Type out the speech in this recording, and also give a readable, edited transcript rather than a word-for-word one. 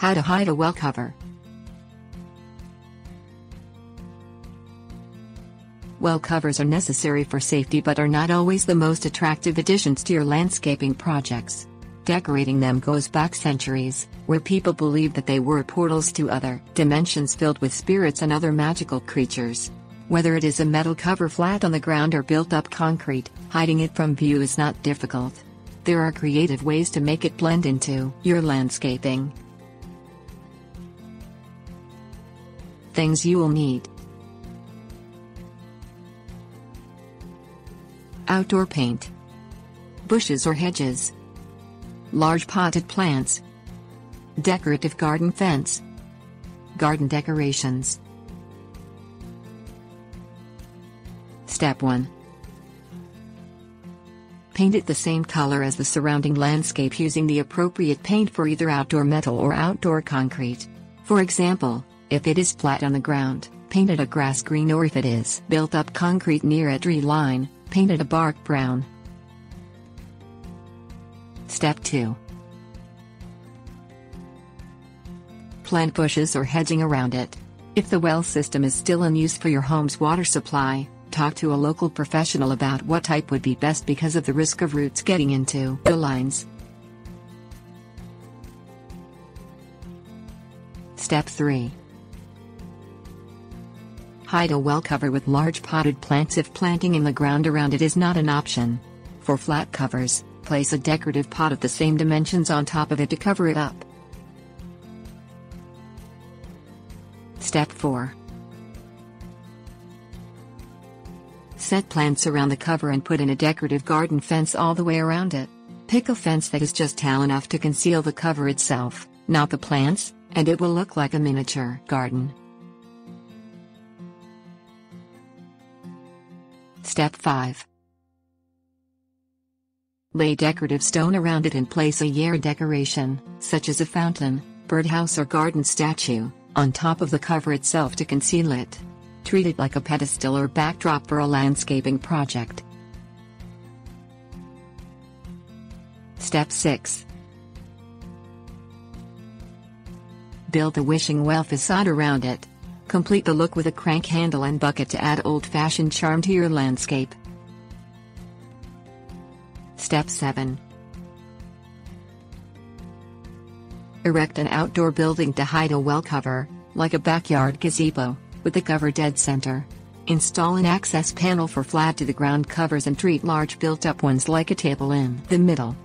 How to hide a well cover. Well covers are necessary for safety but are not always the most attractive additions to your landscaping projects. Decorating them goes back centuries, where people believed that they were portals to other dimensions filled with spirits and other magical creatures. Whether it is a metal cover flat on the ground or built up concrete, hiding it from view is not difficult. There are creative ways to make it blend into your landscaping. Things you will need: outdoor paint, bushes or hedges, large potted plants, decorative garden fence, garden decorations. Step 1. Paint it the same color as the surrounding landscape using the appropriate paint for either outdoor metal or outdoor concrete. For example, if it is flat on the ground, paint it a grass green, or if it is built up concrete near a tree line, paint it a bark brown. Step 2. Plant bushes or hedging around it. If the well system is still in use for your home's water supply, talk to a local professional about what type would be best because of the risk of roots getting into the lines. Step 3. Hide a well cover with large potted plants if planting in the ground around it is not an option. For flat covers, place a decorative pot of the same dimensions on top of it to cover it up. Step 4. Set plants around the cover and put in a decorative garden fence all the way around it. Pick a fence that is just tall enough to conceal the cover itself, not the plants, and it will look like a miniature garden. Step 5. Lay decorative stone around it and place a year decoration, such as a fountain, birdhouse or garden statue, on top of the cover itself to conceal it. Treat it like a pedestal or backdrop for a landscaping project. Step 6. Build a wishing well facade around it. Complete the look with a crank handle and bucket to add old-fashioned charm to your landscape. Step 7. Erect an outdoor building to hide a well cover, like a backyard gazebo, with the cover dead center. Install an access panel for flat to the ground covers and treat large built up ones like a table in the middle.